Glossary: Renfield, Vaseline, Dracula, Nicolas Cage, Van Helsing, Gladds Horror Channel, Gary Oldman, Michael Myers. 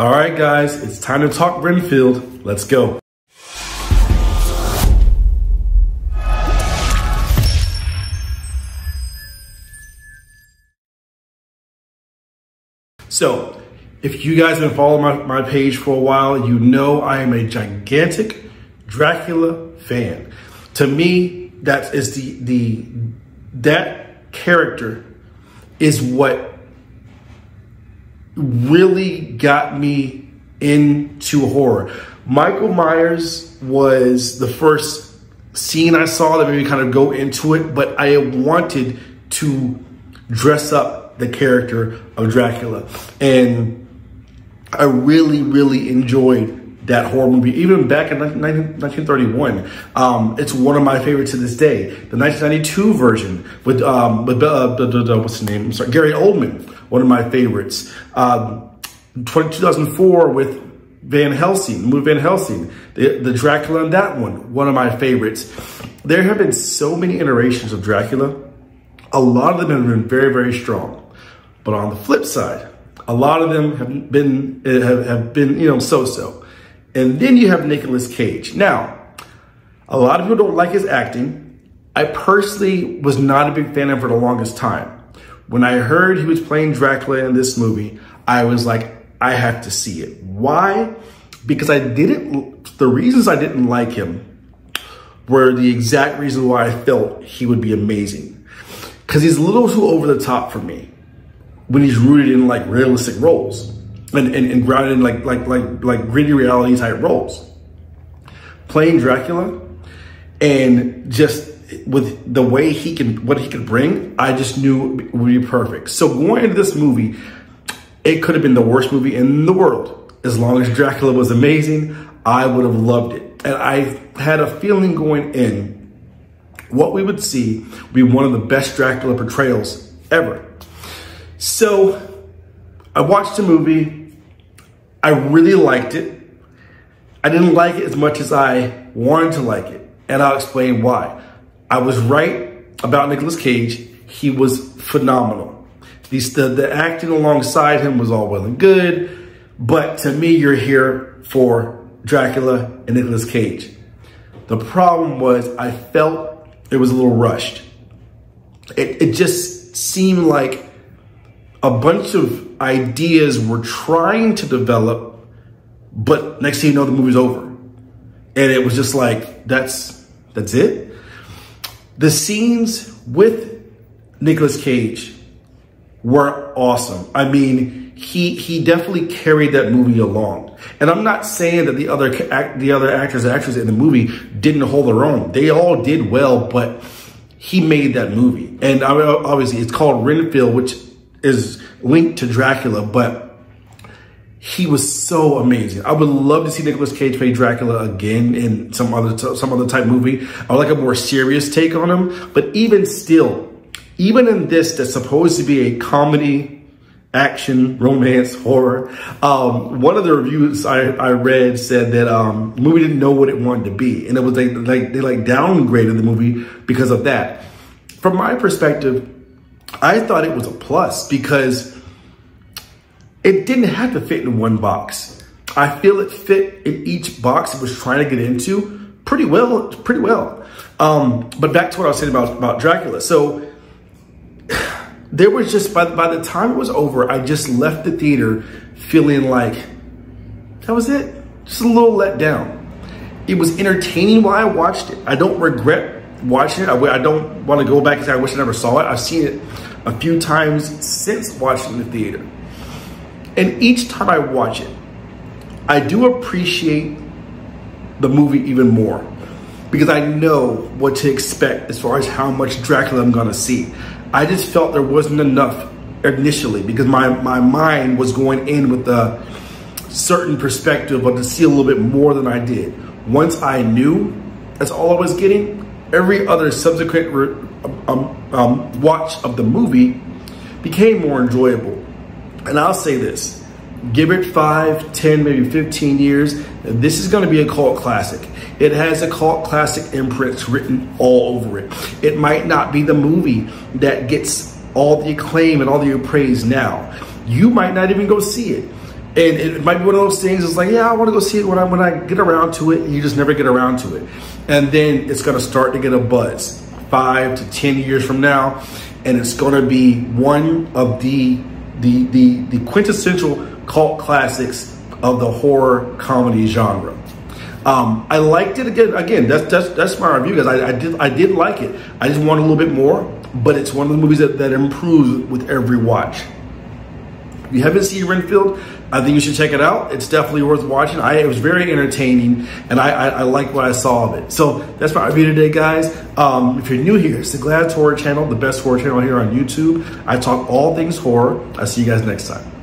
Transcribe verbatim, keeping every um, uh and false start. All right, guys, it's time to talk Renfield. Let's go. So, if you guys have been following my, my page for a while, you know I am a gigantic Dracula fan. To me, that is the the that character is what really got me into horror. Michael Myers was the first scene I saw that made me kind of go into it, but I wanted to dress up the character of Dracula, and I really, really enjoyed that horror movie. Even back in nineteen thirty-one, um, it's one of my favorites to this day. The nineteen ninety-two version with um, with uh, what's the name? I'm sorry, Gary Oldman, one of my favorites. Um, two thousand four with Van Helsing, the movie Van Helsing, the, the Dracula in that one, one of my favorites. There have been so many iterations of Dracula. A lot of them have been very, very strong. But on the flip side, a lot of them have been, have, have been, you know, so-so. And then you have Nicolas Cage. Now, a lot of people don't like his acting. I personally was not a big fan of him for the longest time. When I heard he was playing Dracula in this movie, I was like, I have to see it. Why? Because I didn't, the reasons I didn't like him were the exact reason why I felt he would be amazing. Because he's a little too over the top for me when he's rooted in like realistic roles and, and, and grounded in like, like, like, like gritty reality type roles. Playing Dracula and just with the way he can, what he could bring, I just knew it would be perfect. So going into this movie, it could have been the worst movie in the world. As long as Dracula was amazing, I would have loved it. And I had a feeling going in, what we would see would be one of the best Dracula portrayals ever. So I watched the movie, I really liked it. I didn't like it as much as I wanted to like it, and I'll explain why. I was right about Nicolas Cage, he was phenomenal. The, the, the acting alongside him was all well and good, but to me you're here for Dracula and Nicolas Cage. The problem was I felt it was a little rushed. It, it just seemed like a bunch of ideas we're trying to develop, but next thing you know, the movie's over. And it was just like, that's that's it. The scenes with Nicolas Cage were awesome. I mean, he he definitely carried that movie along. And I'm not saying that the other the other actors and actresses in the movie didn't hold their own. They all did well, but he made that movie. And I mean, obviously it's called Renfield, which is linked to Dracula, but he was so amazing. I would love to see Nicolas Cage play Dracula again in some other some other type movie. I would like a more serious take on him, but even still, even in this that's supposed to be a comedy, action, romance, horror, um, one of the reviews I, I read said that um, the movie didn't know what it wanted to be, and it was like, like they like downgraded the movie because of that. From my perspective, I thought it was a plus because it didn't have to fit in one box. I feel it fit in each box it was trying to get into pretty well, pretty well. Um, but back to what I was saying about, about Dracula. So there was just, by, by the time it was over, I just left the theater feeling like that was it. Just a little let down. It was entertaining while I watched it. I don't regret watching it. I, I don't want to go back and say I wish I never saw it. I've seen it a few times since watching the theater. And each time I watch it, I do appreciate the movie even more because I know what to expect as far as how much Dracula I'm going to see. I just felt there wasn't enough initially because my, my mind was going in with a certain perspective, but to see a little bit more than I did. Once I knew that's all I was getting, every other subsequent um, um, watch of the movie became more enjoyable. And I'll say this, give it five, ten, maybe fifteen years, and this is gonna be a cult classic. It has a cult classic imprints written all over it. It might not be the movie that gets all the acclaim and all the praise now. You might not even go see it. And it might be one of those things, it's like, yeah, I want to go see it when I, when I get around to it, and you just never get around to it. And then it's going to start to get a buzz five to ten years from now, and it's going to be one of the, the, the, the quintessential cult classics of the horror comedy genre. Um, I liked it again. Again, that's that's that's my review, guys. I, I did I did like it. I just want a little bit more, but it's one of the movies that, that improves with every watch. If you haven't seen Renfield, I think you should check it out. It's definitely worth watching. I, it was very entertaining, and I, I, I like what I saw of it. So that's my review today, guys. Um, if you're new here, it's the Gladds Horror Channel, the best horror channel here on YouTube. I talk all things horror. I'll see you guys next time.